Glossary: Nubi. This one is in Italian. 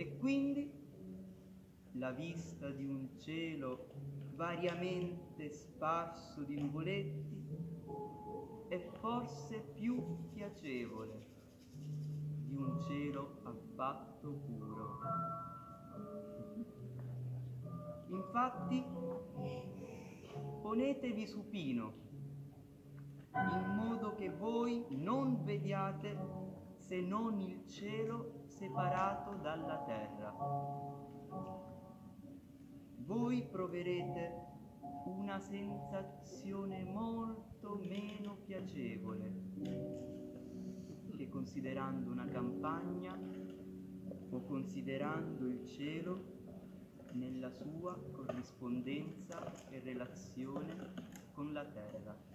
e quindi la vista di un cielo variamente sparso di nuvoletti è forse più piacevole di un cielo affatto puro. Infatti, ponetevi supino, in modo che voi non vediate se non il cielo separato dalla terra. Voi proverete una sensazione molto meno piacevole che considerando una campagna o considerando il cielo nella sua corrispondenza e relazione con la terra.